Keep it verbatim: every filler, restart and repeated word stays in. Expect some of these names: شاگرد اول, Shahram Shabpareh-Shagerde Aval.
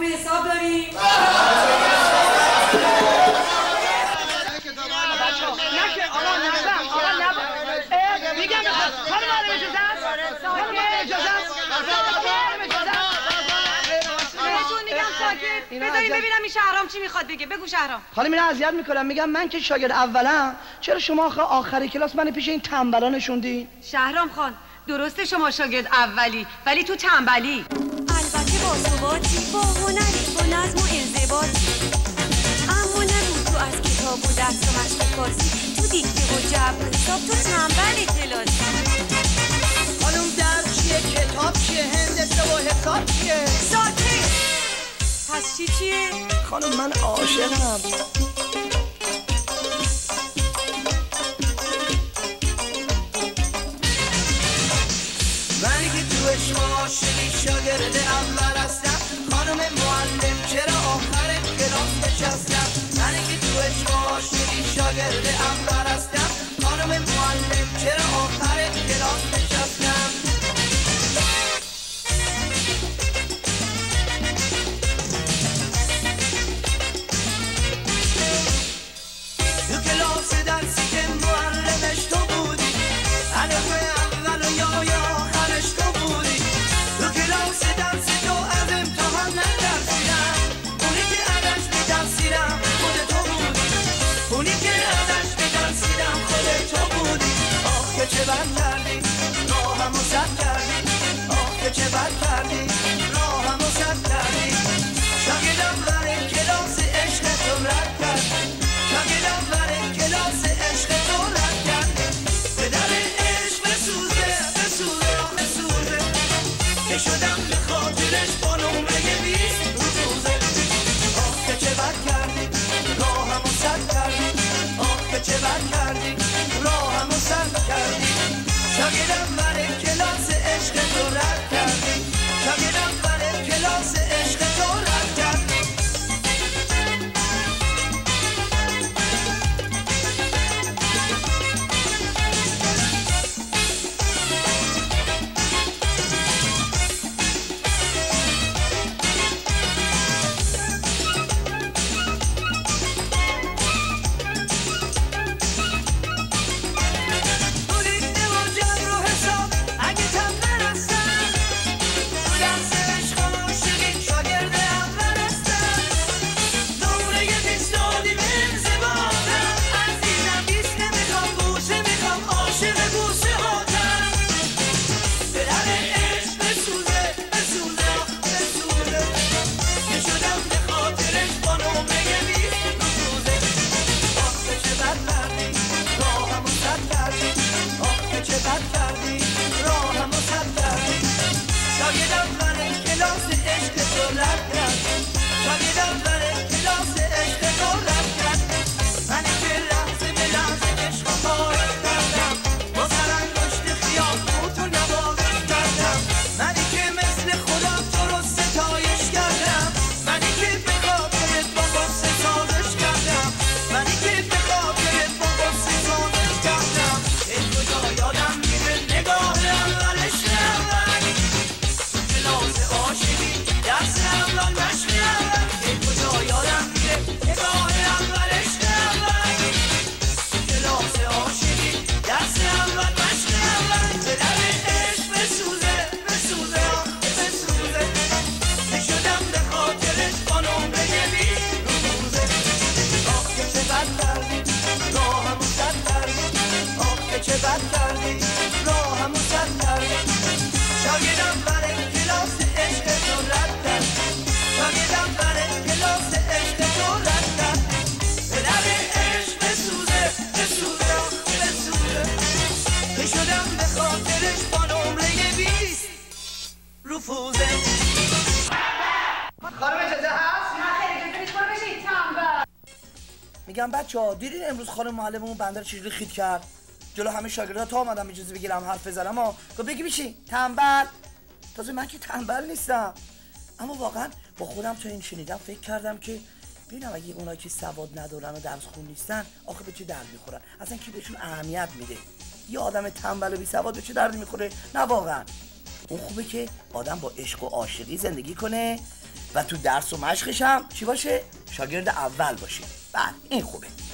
به صبری بدایی ببینم این شهرام چی میخواد بگه. بگو شهرام. خانم اینا اذیت میکنم. میگم من که شاگرد اولم، چرا شما آخه آخر کلاس من پیش این تنبلا نشوندین؟ شهرام خان درسته شما شاگرد اولی، ولی تو تنبلی. البته با ثباتی، با هنری، با نظم و انضباطی، اما نرو تو از کتاب و دست و مشق کاسی، تو دیکته و جبر و حساب، تو تنبل کلاسی. خانم درد چیه؟ کتاب چیه؟ هندسه و حساب چیه؟ ساعتی پس چی چیه؟ خانم من عاشقم. من که تو عشق عاشقی شاگرد اول هستم. خانم معلم چرا آخر کلاس نشستم؟ من که تو عشق عاشقی شاگرد اول هستم. خانم معلم چرا آخر کلاس نشستم؟ بچه‌ها دیدین امروز خانم معلممون بنده رو چجوری خیت کرد؟ جلو همه شاگردها تا اومدم اجازه بگیرم حرف بزنم ها، گفت بگی میشی تنبل. تازه من که تنبل نیستم، اما واقعا با خودم تو این شنیدم فکر کردم که ببینم اگه اونایی که سواد ندارن و درس خون نیستن آخه به چه درد میخورن؟ اصلا کی بهشون اهمیت میده؟ یه آدم تنبل و بی سواد به چه درد میخوره؟ نه واقعا. اون خوبه که آدم با عشق و عاشقی زندگی کنه و تو درس و مشقش هم چی باشه؟ شاگرد اول باشه. بله این خوبه.